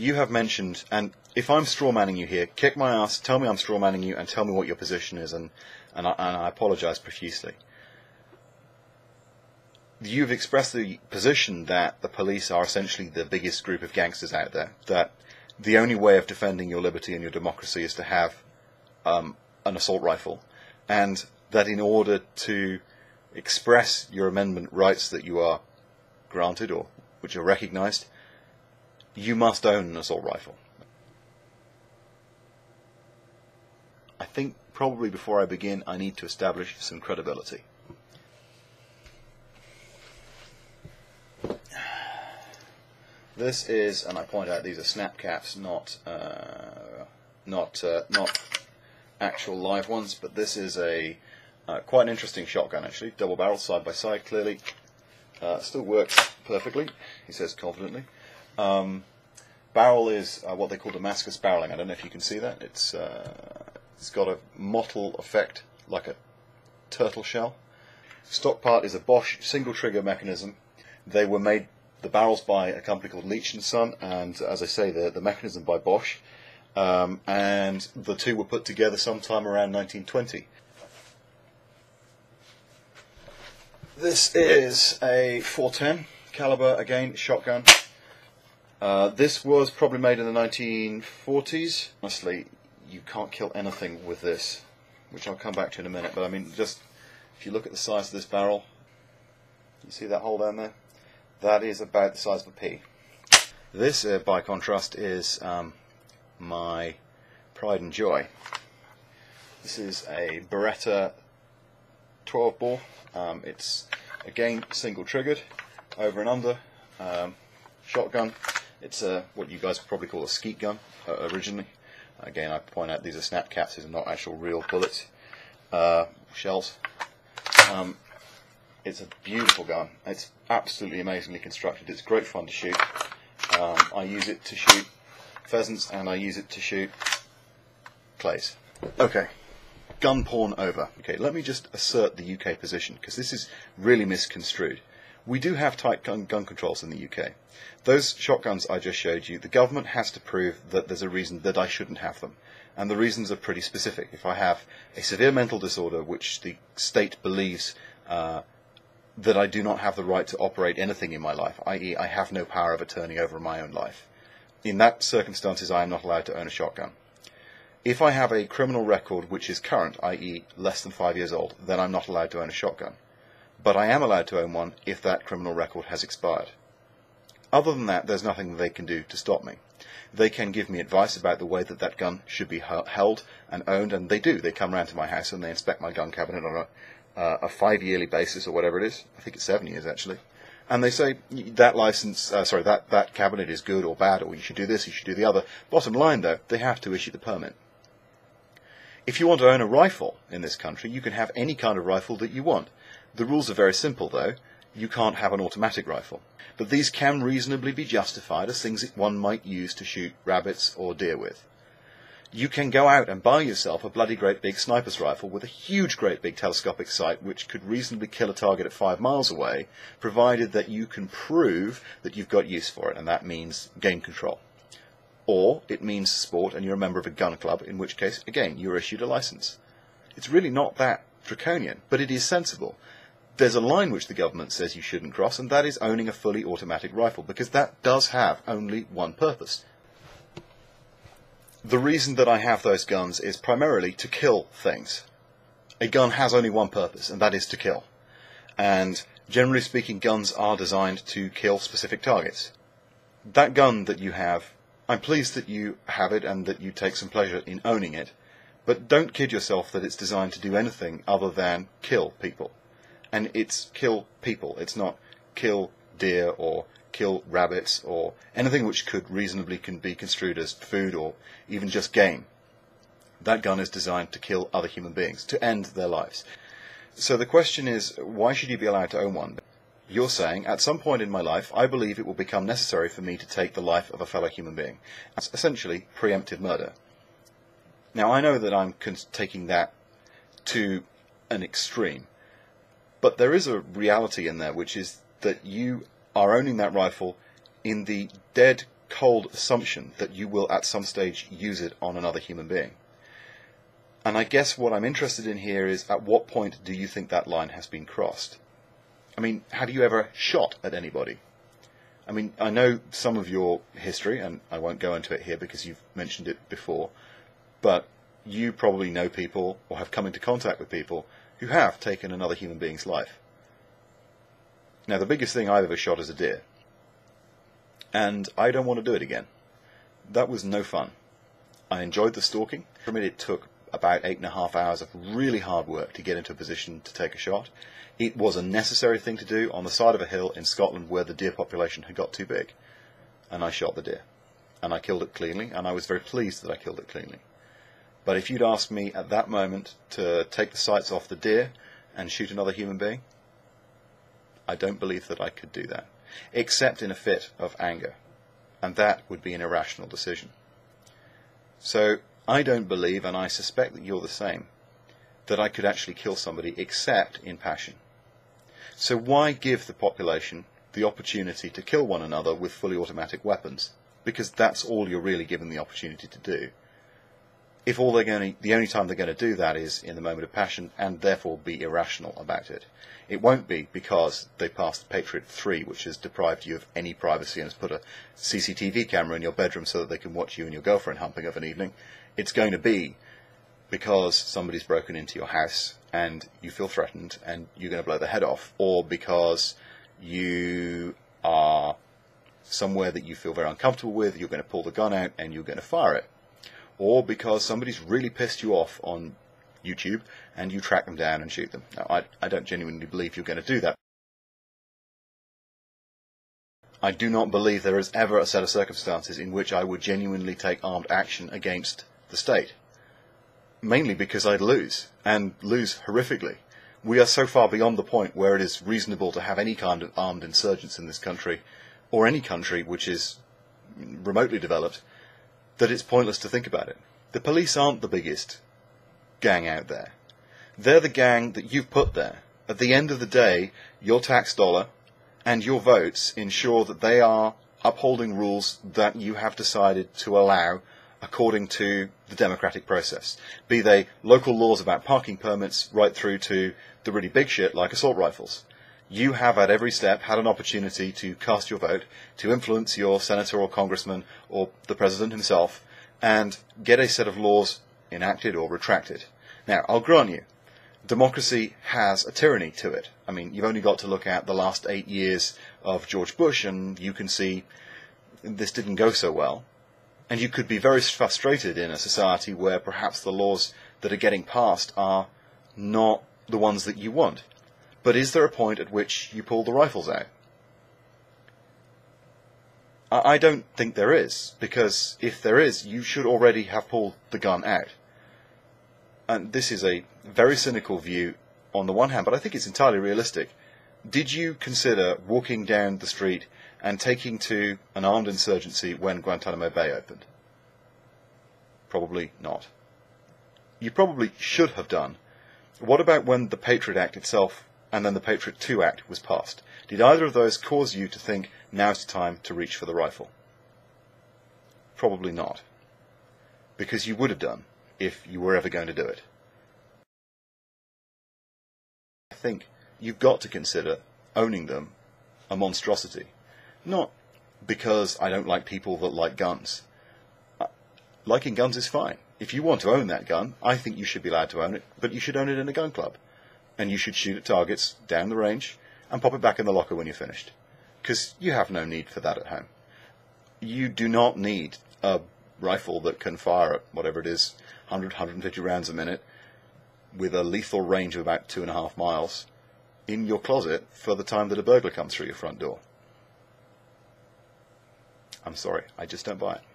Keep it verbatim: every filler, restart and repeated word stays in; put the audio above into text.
you have mentioned, and if I'm strawmanning you here, kick my ass, tell me I'm strawmanning you, and tell me what your position is, and, and, I, and I apologize profusely. You've expressed the position that the police are essentially the biggest group of gangsters out there, that the only way of defending your liberty and your democracy is to have um, an assault rifle, and that in order to express your amendment rights that you are granted or which are recognized, you must own an assault rifle. I think probably before I begin, I need to establish some credibility. This is, and I point out these are snap caps, not uh, not uh, not actual live ones, but this is a uh, quite an interesting shotgun actually, double barrel side by side, clearly uh, still works perfectly, he says confidently. Um, barrel is uh, what they call Damascus barrelling. I don't know if you can see that. It's uh, it's got a mottle effect like a turtle shell. Stock part is a Bosch single trigger mechanism. They were made, the barrels, by a company called Leach and Son, and as I say, the the mechanism by Bosch. Um, and the two were put together sometime around nineteen twenty. This is a four ten caliber, again shotgun. Uh, this was probably made in the nineteen forties. Honestly, you can't kill anything with this, which I'll come back to in a minute, but I mean, just if you look at the size of this barrel, you see that hole down there? That is about the size of a pea. This, uh, by contrast, is um, my pride and joy. This is a Beretta twelve bore. Um, it's, again, single triggered, over and under, um, shotgun. It's a, what you guys would probably call a skeet gun, uh, originally. Again, I point out these are snap caps, these are not actual real bullets, uh, shells. Um, it's a beautiful gun. It's absolutely amazingly constructed. It's great fun to shoot. Um, I use it to shoot pheasants and I use it to shoot clays. Okay, gun porn over. Okay, let me just assert the U K position, because this is really misconstrued. We do have tight gun, gun controls in the U K. Those shotguns I just showed you, the government has to prove that there's a reason that I shouldn't have them. And the reasons are pretty specific. If I have a severe mental disorder, which the state believes uh, that I do not have the right to operate anything in my life, that is I have no power of attorney over my own life, in that circumstances I am not allowed to own a shotgun. If I have a criminal record which is current, that is less than five years old, then I'm not allowed to own a shotgun. But I am allowed to own one if that criminal record has expired. Other than that, there's nothing they can do to stop me. They can give me advice about the way that that gun should be held and owned, and they do. They come round to my house and they inspect my gun cabinet on a, uh, a five-yearly basis or whatever it is. I think it's seven years, actually. And they say, that license, uh, sorry, that, that cabinet is good or bad, or you should do this, you should do the other. Bottom line, though, they have to issue the permit. If you want to own a rifle in this country, you can have any kind of rifle that you want. The rules are very simple, though. You can't have an automatic rifle. But these can reasonably be justified as things that one might use to shoot rabbits or deer with. You can go out and buy yourself a bloody great big sniper's rifle with a huge great big telescopic sight which could reasonably kill a target at five miles away, provided that you can prove that you've got use for it, and that means game control. Or it means sport and you're a member of a gun club, in which case, again, you're issued a license. It's really not that draconian, but it is sensible. There's a line which the government says you shouldn't cross, and that is owning a fully automatic rifle, because that does have only one purpose. The reason that I have those guns is primarily to kill things. A gun has only one purpose, and that is to kill. And generally speaking, guns are designed to kill specific targets. That gun that you have, I'm pleased that you have it and that you take some pleasure in owning it, but don't kid yourself that it's designed to do anything other than kill people. And it's kill people, it's not kill deer or kill rabbits or anything which could reasonably can be construed as food or even just game. That gun is designed to kill other human beings, to end their lives. So the question is, why should you be allowed to own one? You're saying, at some point in my life, I believe it will become necessary for me to take the life of a fellow human being. That's essentially preemptive murder. Now, I know that I'm taking that to an extreme. But there is a reality in there, which is that you are owning that rifle in the dead cold assumption that you will at some stage use it on another human being. And I guess what I'm interested in here is, at what point do you think that line has been crossed? I mean, have you ever shot at anybody? I mean, I know some of your history, and I won't go into it here because you've mentioned it before, but you probably know people, or have come into contact with people, who have taken another human being's life. Now, the biggest thing I've ever shot is a deer, and I don't want to do it again. That was no fun. I enjoyed the stalking. From it, it took about eight and a half hours of really hard work to get into a position to take a shot. It was a necessary thing to do on the side of a hill in Scotland where the deer population had got too big. And I shot the deer. And I killed it cleanly, and I was very pleased that I killed it cleanly. But if you'd asked me at that moment to take the sights off the deer and shoot another human being, I don't believe that I could do that. Except in a fit of anger. And that would be an irrational decision. So I don't believe, and I suspect that you're the same, that I could actually kill somebody except in passion. So why give the population the opportunity to kill one another with fully automatic weapons? Because that's all you're really given the opportunity to do. If all they're going to, the only time they're going to do that is in the moment of passion, and therefore be irrational about it. It won't be because they passed Patriot three, which has deprived you of any privacy and has put a C C T V camera in your bedroom so that they can watch you and your girlfriend humping of an evening. It's going to be because somebody's broken into your house and you feel threatened and you're going to blow their head off, or because you are somewhere that you feel very uncomfortable with, you're going to pull the gun out and you're going to fire it, or because somebody's really pissed you off on YouTube and you track them down and shoot them. Now, I, I don't genuinely believe you're going to do that. I do not believe there is ever a set of circumstances in which I would genuinely take armed action against the state. Mainly because I'd lose, and lose horrifically. We are so far beyond the point where it is reasonable to have any kind of armed insurgents in this country, or any country which is remotely developed, that it's pointless to think about it. The police aren't the biggest gang out there. They're the gang that you've put there. At the end of the day, your tax dollar and your votes ensure that they are upholding rules that you have decided to allow according to the democratic process, be they local laws about parking permits right through to the really big shit like assault rifles. You have at every step had an opportunity to cast your vote, to influence your senator or congressman or the president himself, and get a set of laws enacted or retracted. Now, I'll grant you, democracy has a tyranny to it. I mean, you've only got to look at the last eight years of George Bush and you can see this didn't go so well. And you could be very frustrated in a society where perhaps the laws that are getting passed are not the ones that you want. But is there a point at which you pull the rifles out? I don't think there is, because if there is, you should already have pulled the gun out. And this is a very cynical view on the one hand, but I think it's entirely realistic. Did you consider walking down the street and taking to an armed insurgency when Guantanamo Bay opened? Probably not. You probably should have done. What about when the Patriot Act itself and then the Patriot two Act was passed? Did either of those cause you to think, now's the time to reach for the rifle? Probably not. Because you would have done, if you were ever going to do it. I think you've got to consider owning them a monstrosity. Not because I don't like people that like guns. Liking guns is fine. If you want to own that gun, I think you should be allowed to own it, but you should own it in a gun club. And you should shoot at targets down the range and pop it back in the locker when you're finished. Because you have no need for that at home. You do not need a rifle that can fire at whatever it is, one hundred, one hundred fifty rounds a minute, with a lethal range of about two and a half miles, in your closet for the time that a burglar comes through your front door. I'm sorry, I just don't buy it.